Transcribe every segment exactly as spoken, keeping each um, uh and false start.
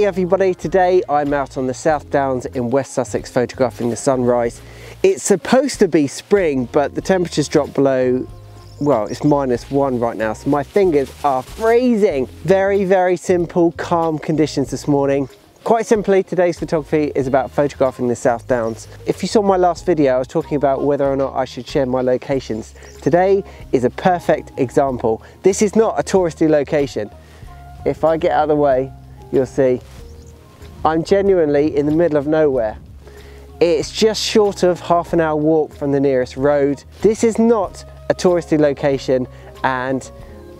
Morning everybody, today I'm out on the South Downs in West Sussex photographing the sunrise. It's supposed to be spring but the temperature's dropped below, well it's minus one right now, so my fingers are freezing. Very very simple calm conditions this morning. Quite simply, today's photography is about photographing the South Downs. If you saw my last video, I was talking about whether or not I should share my locations. Today is a perfect example. This is not a touristy location. If I get out of the way, you'll see I'm genuinely in the middle of nowhere. It's just short of half an hour walk from the nearest road. This is not a touristy location and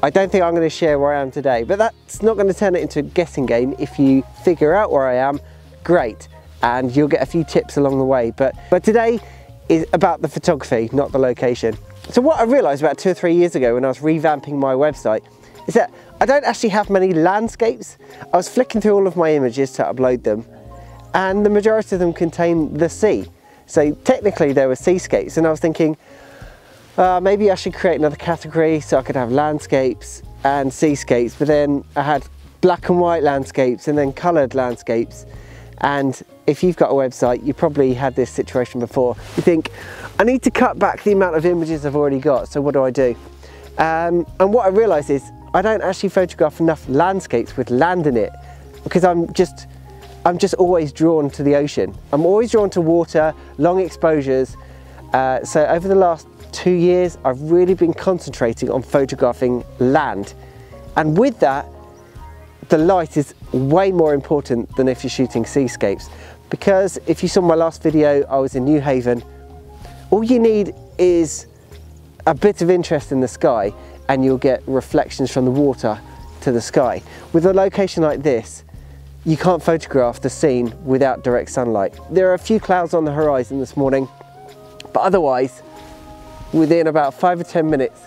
I don't think I'm going to share where I am today, but that's not going to turn it into a guessing game. If you figure out where I am, great, and you'll get a few tips along the way, but but today is about the photography, not the location. So what I realized about two or three years ago when I was revamping my website is that I don't actually have many landscapes. I was flicking through all of my images to upload them and the majority of them contain the sea, so technically there were seascapes, and I was thinking Uh, maybe I should create another category so I could have landscapes and seascapes, but then I had black and white landscapes and then coloured landscapes. And if you've got a website, you probably had this situation before. You think, I need to cut back the amount of images I've already got, so what do I do? Um, and what I realised is I don't actually photograph enough landscapes with land in it, because I'm just, I'm just always drawn to the ocean. I'm always drawn to water, long exposures. Uh, so over the last two years I've really been concentrating on photographing land, and with that the light is way more important than if you're shooting seascapes, because if you saw my last video, I was in New Haven. All you need is a bit of interest in the sky and you'll get reflections from the water to the sky. With a location like this, you can't photograph the scene without direct sunlight. There are a few clouds on the horizon this morning, but otherwise within about five or ten minutes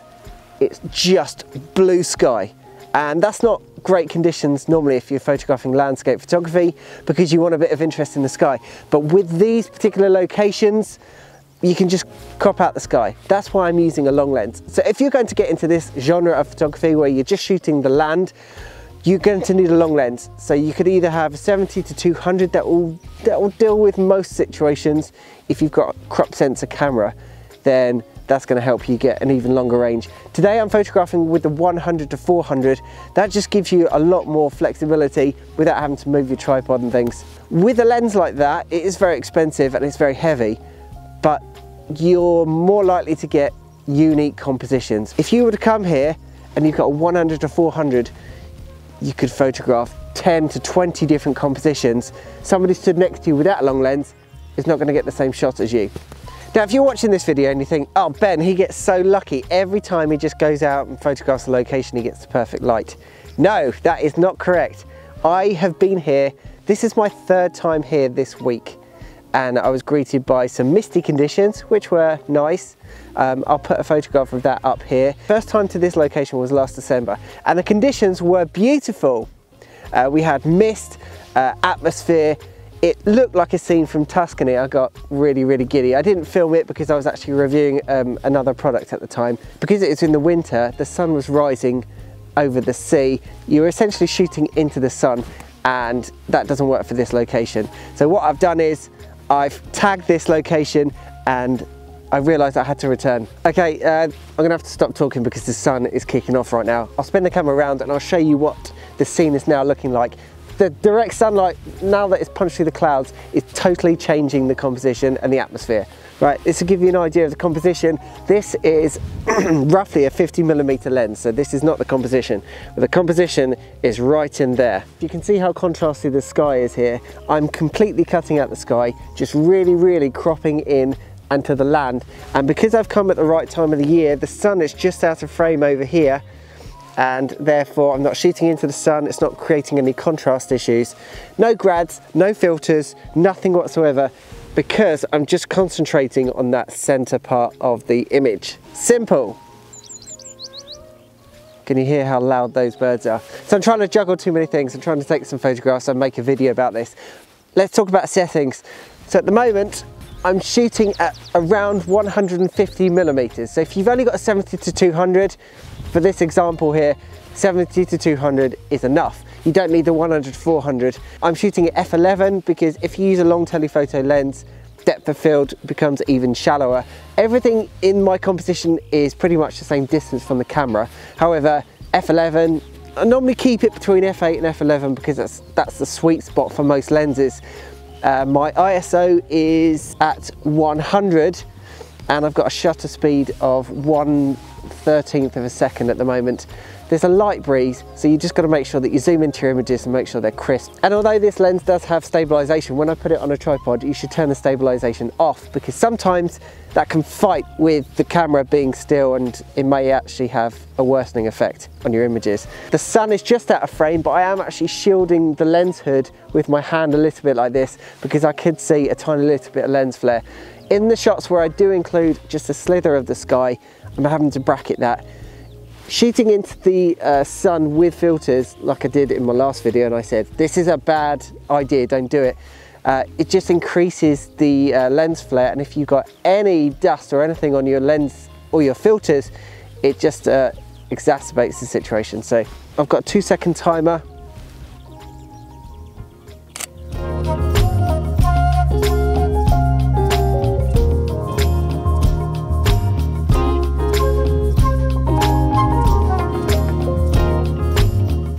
it's just blue sky, and that's not great conditions normally if you're photographing landscape photography, because you want a bit of interest in the sky. But with these particular locations you can just crop out the sky. That's why I'm using a long lens. So if you're going to get into this genre of photography where you're just shooting the land, you're going to need a long lens. So you could either have a seventy to two hundred, that will that will deal with most situations. If you've got a crop sensor camera, then that's going to help you get an even longer range. Today I'm photographing with the one hundred to four hundred. That just gives you a lot more flexibility without having to move your tripod and things. With a lens like that, it is very expensive and it's very heavy, but you're more likely to get unique compositions. If you were to come here and you've got a one hundred to four hundred, you could photograph ten to twenty different compositions. Somebody stood next to you without a long lens is not going to get the same shot as you. Now, if you're watching this video and you think, oh, Ben, he gets so lucky. Every time he just goes out and photographs the location, he gets the perfect light. No, that is not correct. I have been here. This is my third time here this week, and I was greeted by some misty conditions, which were nice. Um, I'll put a photograph of that up here. First time to this location was last December, and the conditions were beautiful. Uh, we had mist, uh, atmosphere. It looked like a scene from Tuscany. I got really, really giddy. I didn't film it because I was actually reviewing um, another product at the time. Because it was in the winter, the sun was rising over the sea. You were essentially shooting into the sun, and that doesn't work for this location. So what I've done is I've tagged this location, and I realised I had to return. Okay, uh, I'm gonna have to stop talking because the sun is kicking off right now. I'll spin the camera around and I'll show you what the scene is now looking like. The direct sunlight, now that it's punched through the clouds, is totally changing the composition and the atmosphere. Right, this will give you an idea of the composition. This is roughly a fifty millimeter lens, so this is not the composition. But the composition is right in there. You can see how contrasty the sky is here. I'm completely cutting out the sky, just really, really cropping in and to the land. And because I've come at the right time of the year, the sun is just out of frame over here, and therefore I'm not shooting into the sun. It's not creating any contrast issues. No grads, no filters, nothing whatsoever, because I'm just concentrating on that center part of the image. Simple. Can you hear how loud those birds are? So I'm trying to juggle too many things. I'm trying to take some photographs and make a video about this. Let's talk about settings. So at the moment I'm shooting at around one hundred fifty millimeters. So if you've only got a seventy to two hundred, for this example here, seventy to two hundred is enough. You don't need the one hundred to four hundred. I'm shooting at f eleven because if you use a long telephoto lens, depth of field becomes even shallower. Everything in my composition is pretty much the same distance from the camera. However, f eleven, I normally keep it between f eight and f eleven because that's, that's the sweet spot for most lenses. Uh, my I S O is at one hundred and I've got a shutter speed of one thirteenth of a second at the moment. There's a light breeze, so you just got to make sure that you zoom into your images and make sure they're crisp. And although this lens does have stabilization, when I put it on a tripod, you should turn the stabilization off because sometimes that can fight with the camera being still and it may actually have a worsening effect on your images. The sun is just out of frame, but I am actually shielding the lens hood with my hand a little bit like this because I could see a tiny little bit of lens flare. In the shots where I do include just a slither of the sky, I'm having to bracket that. Shooting into the uh, sun with filters, like I did in my last video, and I said, this is a bad idea, don't do it. Uh, it just increases the uh, lens flare, and if you've got any dust or anything on your lens or your filters, it just uh, exacerbates the situation. So I've got a two second timer.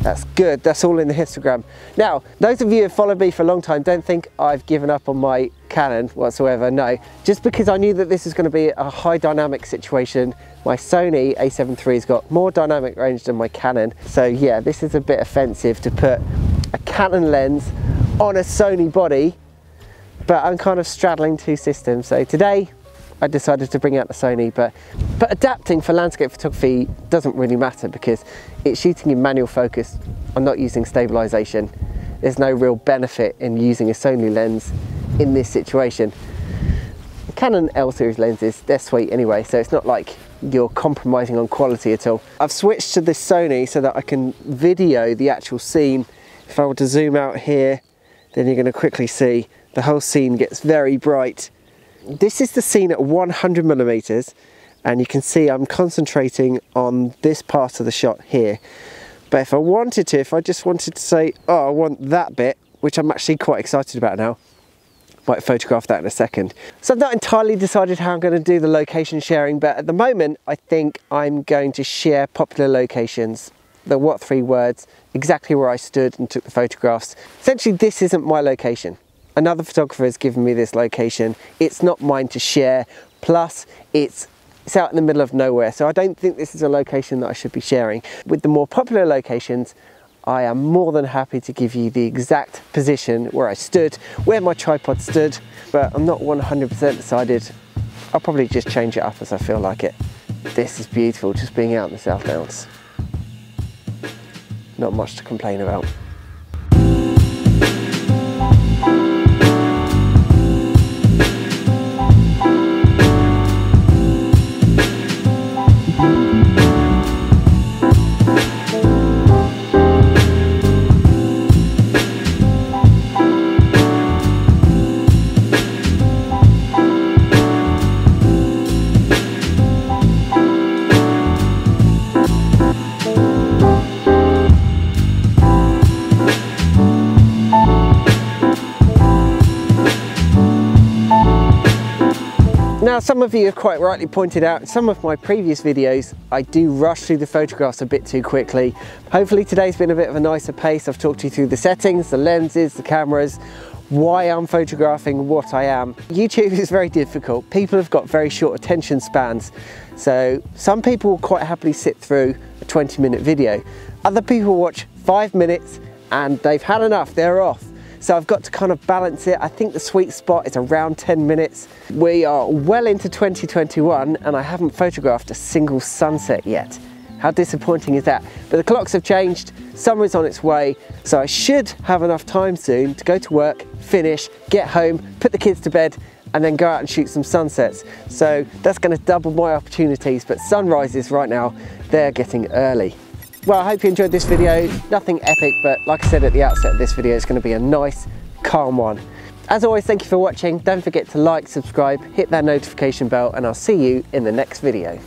That's good, that's all in the histogram. Now, those of you who have followed me for a long time don't think I've given up on my Canon whatsoever, no. Just because I knew that this is going to be a high dynamic situation, my Sony a seven three has got more dynamic range than my Canon. So yeah, this is a bit offensive to put a Canon lens on a Sony body, but I'm kind of straddling two systems. So today, I decided to bring out the Sony, but, but adapting for landscape photography doesn't really matter because it's shooting in manual focus. I'm not using stabilization. There's no real benefit in using a Sony lens in this situation. The Canon L series lenses, they're sweet anyway, so it's not like you're compromising on quality at all. I've switched to this Sony so that I can video the actual scene. If I were to zoom out here, then you're going to quickly see the whole scene gets very bright. This is the scene at one hundred millimeters, and you can see I'm concentrating on this part of the shot here. But if I wanted to, if I just wanted to say, oh, I want that bit, which I'm actually quite excited about now, might photograph that in a second. So I've not entirely decided how I'm going to do the location sharing, but at the moment, I think I'm going to share popular locations. The what three words, exactly where I stood and took the photographs. Essentially, this isn't my location. Another photographer has given me this location. It's not mine to share. Plus, it's, it's out in the middle of nowhere. So I don't think this is a location that I should be sharing. With the more popular locations, I am more than happy to give you the exact position where I stood, where my tripod stood, but I'm not one hundred percent decided. I'll probably just change it up as I feel like it. This is beautiful, just being out in the South Downs. Not much to complain about. Now, some of you have quite rightly pointed out in some of my previous videos, I do rush through the photographs a bit too quickly. Hopefully today's been a bit of a nicer pace. I've talked you through the settings, the lenses, the cameras, why I'm photographing, what I am. YouTube is very difficult. People have got very short attention spans. So some people will quite happily sit through a twenty minute video. Other people watch five minutes and they've had enough, they're off. So I've got to kind of balance it. I think the sweet spot is around ten minutes. We are well into twenty twenty-one and I haven't photographed a single sunset yet. How disappointing is that? But the clocks have changed, summer is on its way, so I should have enough time soon to go to work, finish, get home, put the kids to bed, and then go out and shoot some sunsets. So that's gonna double my opportunities, but sunrises right now, they're getting early. Well, I hope you enjoyed this video. Nothing epic, but like I said at the outset of this video, it's going to be a nice, calm one. As always, thank you for watching. Don't forget to like, subscribe, hit that notification bell, and I'll see you in the next video.